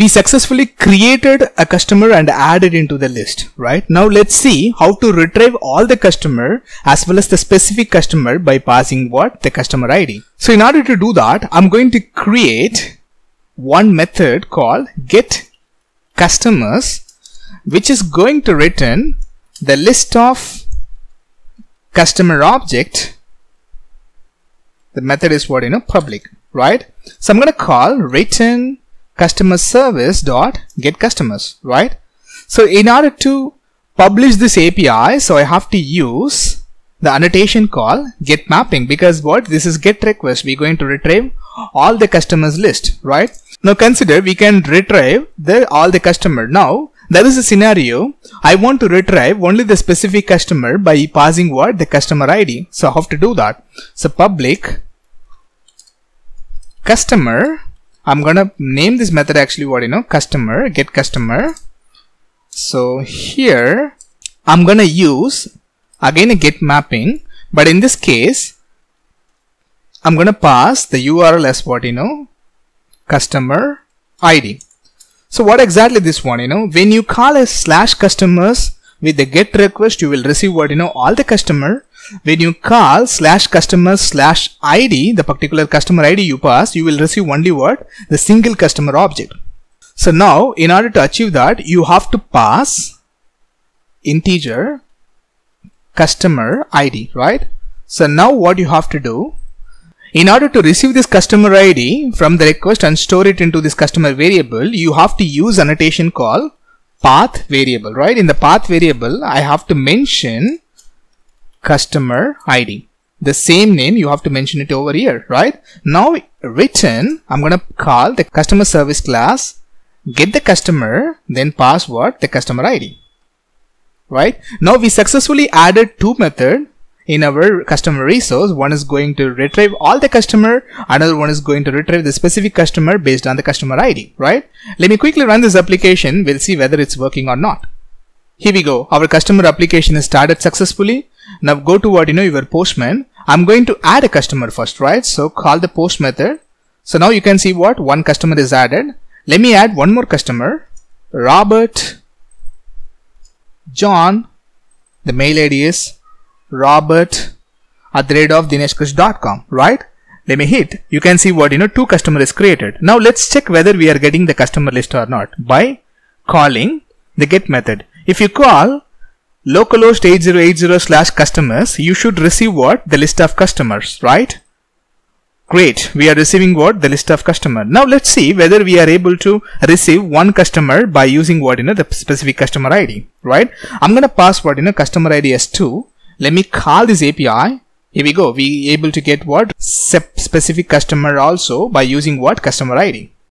we successfully created a customer and added into the list, right? Now let's see how to retrieve all the customer as well as the specific customer by passing what? The customer ID. So in order to do that, I'm going to create one method called getCustomers, which is going to return the list of customer object. The method is what, you know, public, right? So I'm going to call return customer service dot get customers, right? So in order to publish this API, so I have to use the annotation called get mapping, because what, this is get request, we're going to retrieve all the customers list, right? Now consider we can retrieve the all the customer. Now there is a scenario I want to retrieve only the specific customer by passing what, the customer ID. So I have to do that. So public customer, I'm gonna name this method actually what, you know, customer, get customer. So here I'm gonna use again a get mapping, but in this case I'm gonna pass the URL as what, you know, customer ID. So what exactly this one, you know, when you call a slash customers with the get request, you will receive what, you know, all the customer. When you call slash customer slash ID, the particular customer ID you pass, you will receive only what, the single customer object. So now in order to achieve that, you have to pass integer customer ID, right? So now what you have to do, in order to receive this customer ID from the request and store it into this customer variable, you have to use annotation called path variable, right? In the path variable, I have to mention customer ID. The same name you have to mention it over here, right? Now return, I'm going to call the customer service class, get the customer, then pass what, the customer ID, right? Now we successfully added two methods in our customer resource. One is going to retrieve all the customer, another one is going to retrieve the specific customer based on the customer ID, right? Let me quickly run this application. We'll see whether it's working or not. Here we go. Our customer application has started successfully. Now go to what, you know, your postman. I'm going to add a customer first, right? So call the post method. So now you can see what, one customer is added. Let me add one more customer, Robert John. The mail ID is robert@dineshkush.com, right? Let me hit. You can see what, you know, two customer is created. Now let's check whether we are getting the customer list or not by calling the get method. If you call localhost 8080 slash customers, you should receive what, the list of customers, right? Great, we are receiving what, the list of customer. Now let's see whether we are able to receive one customer by using what, you know, the specific customer ID, right? I'm gonna pass what, you know, customer ID as 2. Let me call this API. Here we go, we able to get what, specific customer also by using what, customer ID.